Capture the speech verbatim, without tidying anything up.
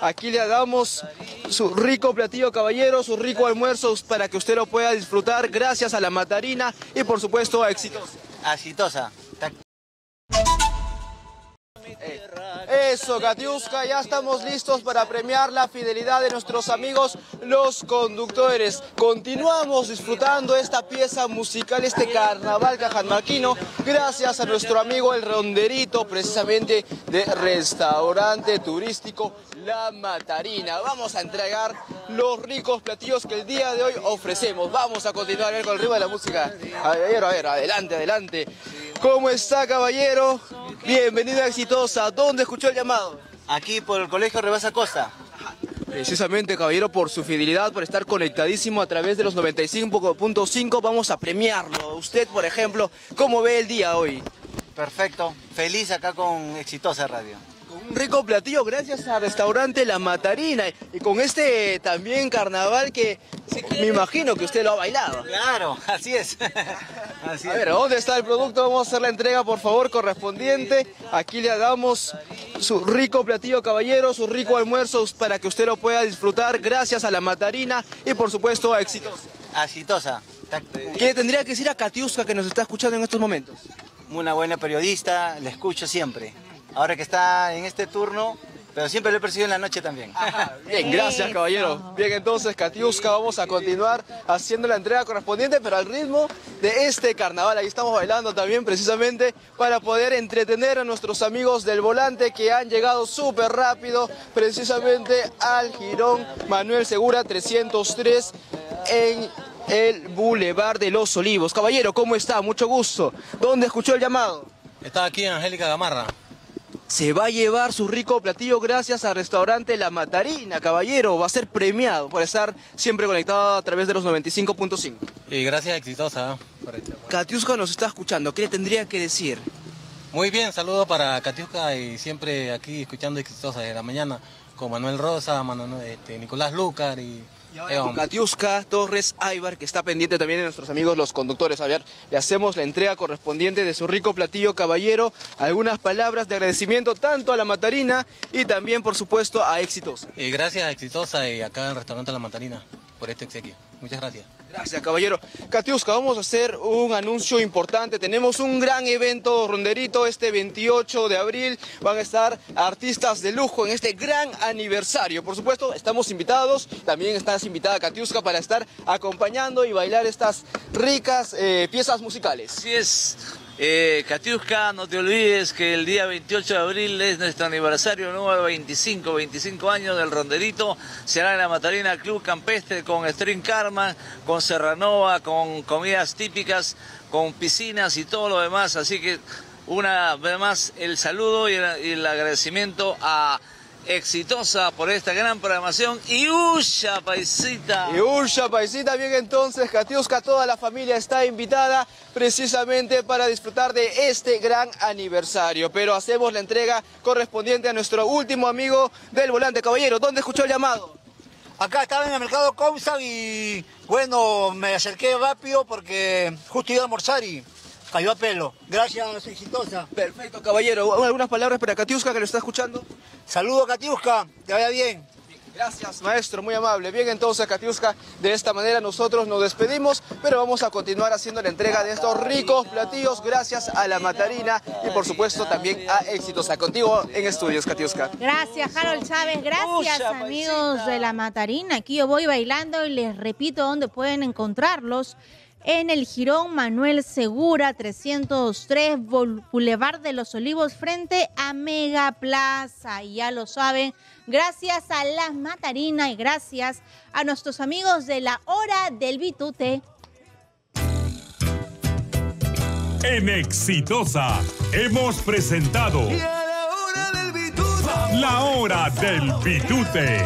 Aquí le damos su rico platillo, caballero, su rico almuerzo para que usted lo pueda disfrutar gracias a La Matarina y por supuesto a Exitosa. Exitosa. Eso, Katiuska, ya estamos listos para premiar la fidelidad de nuestros amigos los conductores. Continuamos disfrutando esta pieza musical, este carnaval cajamarquino, gracias a nuestro amigo el Ronderito, precisamente de restaurante turístico La Matarina. Vamos a entregar los ricos platillos que el día de hoy ofrecemos. Vamos a continuar con el ritmo de la música. A ver, a ver, adelante, adelante. ¿Cómo está, caballero? Bienvenido a Exitosa. ¿Dónde escuchó el llamado? Aquí, por el Colegio Rebasa Costa. Precisamente, caballero, por su fidelidad, por estar conectadísimo a través de los noventa y cinco punto cinco, vamos a premiarlo. Usted, por ejemplo, ¿cómo ve el día hoy? Perfecto. Feliz acá con Exitosa Radio. Con un rico platillo gracias al restaurante La Matarina y con este también carnaval que me imagino que usted lo ha bailado. Claro, así es. Así es. A ver, ¿dónde está el producto? Vamos a hacer la entrega, por favor, correspondiente. Aquí le damos su rico platillo, caballero, su rico almuerzo para que usted lo pueda disfrutar gracias a La Matarina y por supuesto a Exitosa. Exitosa. ¿Qué le tendría que decir a Katiuska que nos está escuchando en estos momentos? Una buena periodista, la escucho siempre. Ahora que está en este turno, pero siempre lo he percibido en la noche también. Ajá, bien, gracias, caballero. Bien, entonces, Katiuska, vamos a continuar haciendo la entrega correspondiente, pero al ritmo de este carnaval. Ahí estamos bailando también, precisamente, para poder entretener a nuestros amigos del volante que han llegado súper rápido, precisamente, al Jirón Manuel Segura trescientos tres en el Boulevard de los Olivos. Caballero, ¿cómo está? Mucho gusto. ¿Dónde escuchó el llamado? Está aquí en Angélica Gamarra. Se va a llevar su rico platillo gracias al restaurante La Matarina, caballero. Va a ser premiado por estar siempre conectado a través de los noventa y cinco punto cinco. Y gracias, Exitosa. Katiuska nos está escuchando. ¿Qué le tendría que decir? Muy bien, saludo para Katiuska y siempre aquí escuchando Exitosa desde la mañana con Manuel Rosa, Manuel, este, Nicolás Lucar y... Y ahora con Katiuska Torres Aybar, que está pendiente también de nuestros amigos los conductores. A ver, le hacemos la entrega correspondiente de su rico platillo, caballero. Algunas palabras de agradecimiento tanto a La Matarina y también, por supuesto, a Exitosa. Y gracias a Exitosa y acá al restaurante La Matarina por este exequio. Muchas gracias. Gracias, caballero. Katiuska, vamos a hacer un anuncio importante. Tenemos un gran evento, Ronderito, este veintiocho de abril. Van a estar artistas de lujo en este gran aniversario. Por supuesto, estamos invitados. También estás invitada, Katiuska, para estar acompañando y bailar estas ricas eh, piezas musicales. Así es. Eh, Katiuska, no te olvides que el día veintiocho de abril es nuestro aniversario número veinticinco, veinticinco años del Ronderito. Será en La Matarina, Club Campestre, con String Karma, con Serranova, con comidas típicas, con piscinas y todo lo demás. Así que una vez más el saludo y el, y el agradecimiento a Exitosa por esta gran programación y Usha Paisita. Y Usha Paisita, bien entonces, Katiuska, toda la familia está invitada precisamente para disfrutar de este gran aniversario. Pero hacemos la entrega correspondiente a nuestro último amigo del volante. Caballero, ¿dónde escuchó el llamado? Acá estaba en el mercado Comsan y bueno, me acerqué rápido porque justo iba a almorzar y cayó a pelo. Gracias, Exitosa. Perfecto, caballero. ¿Algunas palabras para Katiuska que lo está escuchando? Saludos, Katiuska. Que vaya bien. Gracias, maestro. Muy amable. Bien, entonces, Katiuska, de esta manera nosotros nos despedimos, pero vamos a continuar haciendo la entrega de estos ricos platillos gracias a La Matarina y, por supuesto, también a Exitosa. Contigo en estudios, Katiuska. Gracias, Harold Chávez. Gracias, amigos de La Matarina. Aquí yo voy bailando y les repito dónde pueden encontrarlos. En el Jirón Manuel Segura, trescientos tres, Boulevard de los Olivos, frente a Mega Plaza. Y ya lo saben, gracias a La Matarina y gracias a nuestros amigos de La Hora del Bitute. En Exitosa hemos presentado y a La Hora del Bitute. La Hora del Bitute.